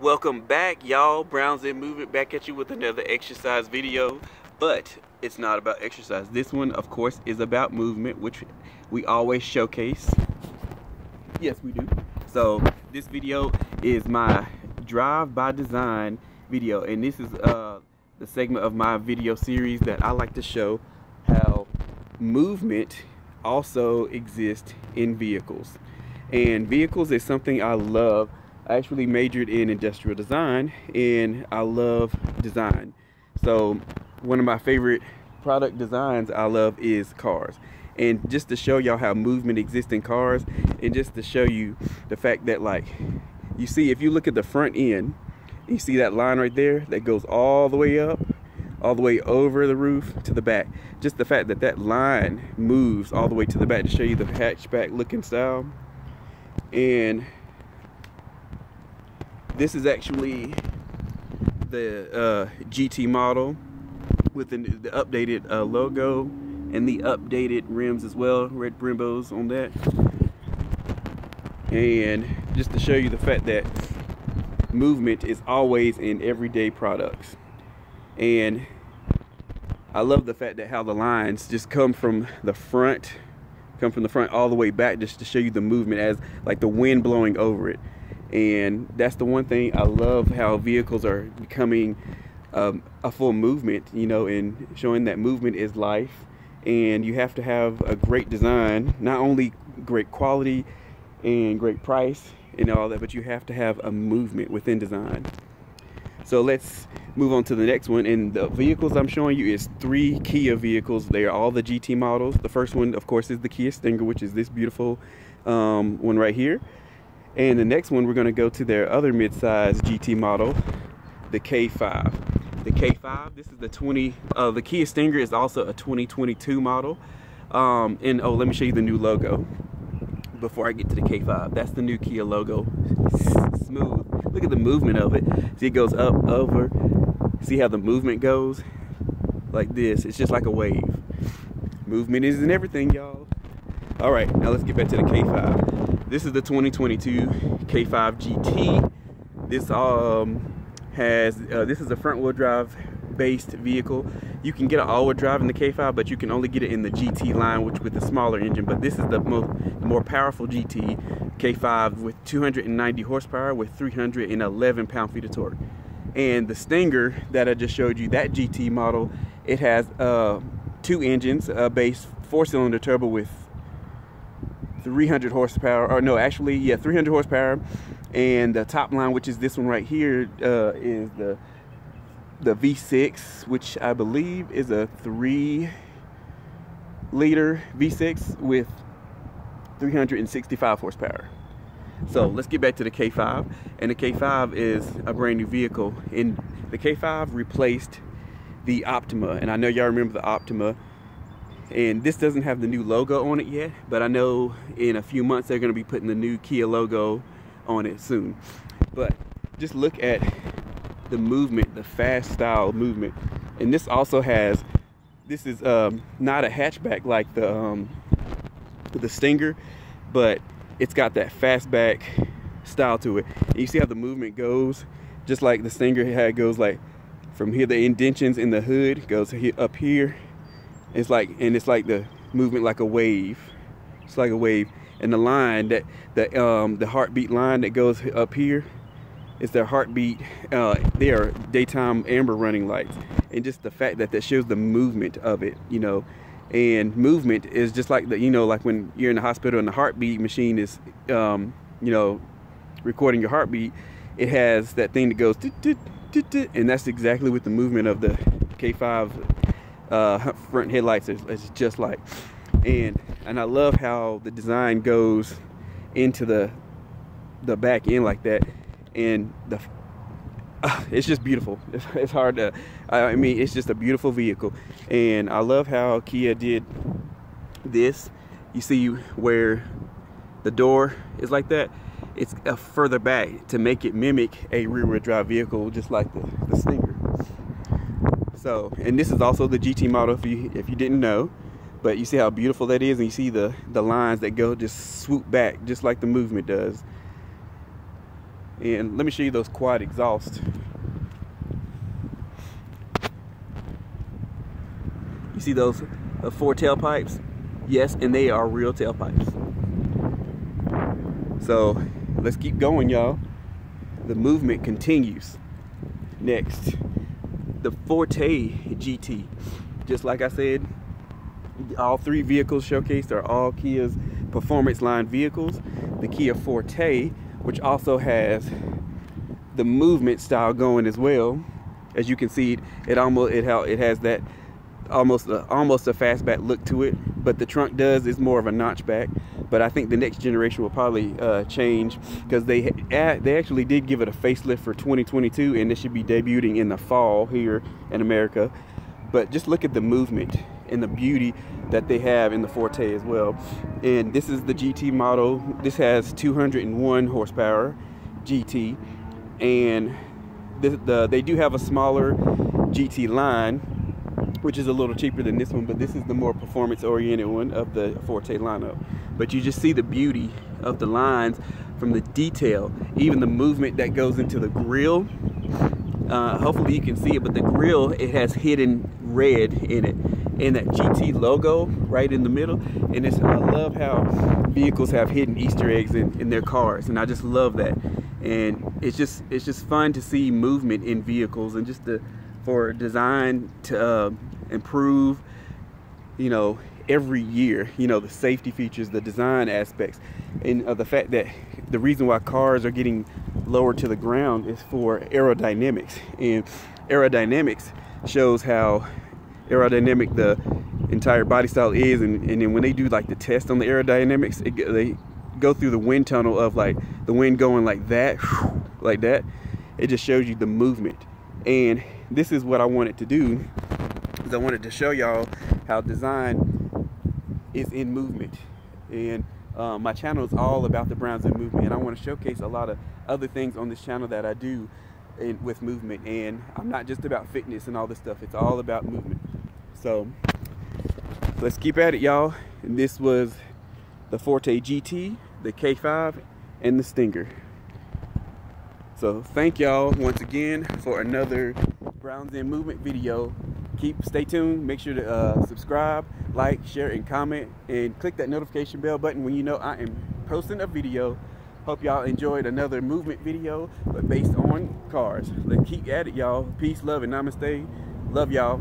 Welcome back, y'all. BrownnZenn Movement back at you with another exercise video, but it's not about exercise. This one, of course, is about movement, which we always showcase. Yes, we do. So this video is my Drive by Design video, and this is the segment of my video series that I like to show how movement also exists in vehicles. And vehicles is something I love. I actually majored in industrial design, and I love design. So one of my favorite product designs I love is cars. And just to show y'all how movement exists in cars, and just to show you the fact that, like, you see, if you look at the front end, you see that line right there that goes all the way up, all the way over the roof to the back. Just the fact that that line moves all the way to the back to show you the hatchback looking style. And this is actually the GT model with the updated logo and the updated rims as well, red Brembos on that. And just to show you the fact that movement is always in everyday products. And I love the fact that how the lines just come from the front all the way back, just to show you the movement as like the wind blowing over it. And that's the one thing I love, how vehicles are becoming a full movement, you know, and showing that movement is life. And you have to have a great design, not only great quality and great price and all that, but you have to have a movement within design. So let's move on to the next one. And the vehicles I'm showing you is 3 Kia vehicles. They are all the GT models. The first one, of course, is the Kia Stinger, which is this beautiful one right here. And the next one, we're going to go to their other mid-size GT model, the K5. The K5, this is the Kia Stinger is also a 2022 model. And oh, let me show you the new logo before I get to the K5. That's the new Kia logo. Smooth. Look at the movement of it. See, it goes up, over. See how the movement goes? Like this. It's just like a wave. Movement is in everything, y'all. All right, now let's get back to the K5. This is the 2022 K5 GT. This this is a front-wheel drive based vehicle. You can get an all-wheel drive in the K5, but you can only get it in the GT line, which with the smaller engine. But this is the more powerful GT K5 with 290 horsepower with 311 pound-feet of torque. And the Stinger that I just showed you, that GT model, it has 2 engines, a base 4-cylinder turbo with 300 horsepower, or no, actually, yeah, 300 horsepower, and the top line, which is this one right here, is the V6, which I believe is a 3-liter V6 with 365 horsepower. So let's get back to the K5, and the K5 is a brand new vehicle, and the K5 replaced the Optima, and I know y'all remember the Optima. And this doesn't have the new logo on it yet, but I know in a few months they're going to be putting the new Kia logo on it soon. But just look at the movement, the fast style movement. And this also has, this is not a hatchback like the Stinger, but it's got that fastback style to it. And you see how the movement goes, just like the Stinger had, goes like from here, the indentions in the hood goes here, up here. It's like, and it's like the movement like a wave. It's like a wave. And the line that the heartbeat line that goes up here is their heartbeat. They are daytime amber running lights, and just the fact that shows the movement of it, you know. And movement is just like the, you know, like when you're in the hospital and the heartbeat machine is, you know, recording your heartbeat. It has that thing that goes, and that's exactly what the movement of the K5. Front headlights is just like, and I love how the design goes into the back end like that, and the it's just beautiful. It's hard to, I mean, it's just a beautiful vehicle, and I love how Kia did this. You see where the door is like that, it's further back to make it mimic a rear-wheel drive vehicle, just like the Stinger. So, and this is also the GT model, if you didn't know, but you see how beautiful that is, and you see the lines that go just swoop back, just like the movement does. And let me show you those quad exhausts. You see those four tailpipes? Yes, and they are real tailpipes. So let's keep going, y'all. The movement continues. Next, the Forte GT. Just like I said, all three vehicles showcased are all Kia's performance line vehicles. The Kia Forte, which also has the movement style going as well. As you can see, it has that almost a fastback look to it, but the trunk is more of a notchback. But I think the next generation will probably change, because they actually did give it a facelift for 2022, and this should be debuting in the fall here in America. But just look at the movement and the beauty that they have in the Forte as well. And this is the GT model. This has 201 horsepower GT, and they do have a smaller GT line, which is a little cheaper than this one, but this is the more performance oriented one of the Forte lineup. But you just see the beauty of the lines, from the detail, even the movement that goes into the grill. Hopefully you can see it, but the grill, it has hidden red in it, and that GT logo right in the middle. And I love how vehicles have hidden Easter eggs in their cars, and I just love that. And it's just fun to see movement in vehicles, and just for design to improve, you know, every year, you know, the safety features, the design aspects, and the fact that the reason why cars are getting lower to the ground is for aerodynamics. And aerodynamics shows how aerodynamic the entire body style is, and then when they do like the test on the aerodynamics, they go through the wind tunnel of like the wind going like that, like that. It just shows you the movement. And this is what I wanted to do, is I wanted to show y'all how design is in movement. And my channel is all about the BrownnZenn Movement, and I want to showcase a lot of other things on this channel that I do with movement. And I'm not just about fitness and all this stuff, it's all about movement. So let's keep at it, y'all. And this was the Forte GT, the K5, and the Stinger. So thank y'all once again for another BrownnZenn Movement video. Stay tuned. Make sure to subscribe, like, share, and comment, and click that notification bell button when you know I am posting a video. Hope y'all enjoyed another movement video, but based on cars. Let's keep at it, y'all. Peace, love, and namaste. Love y'all.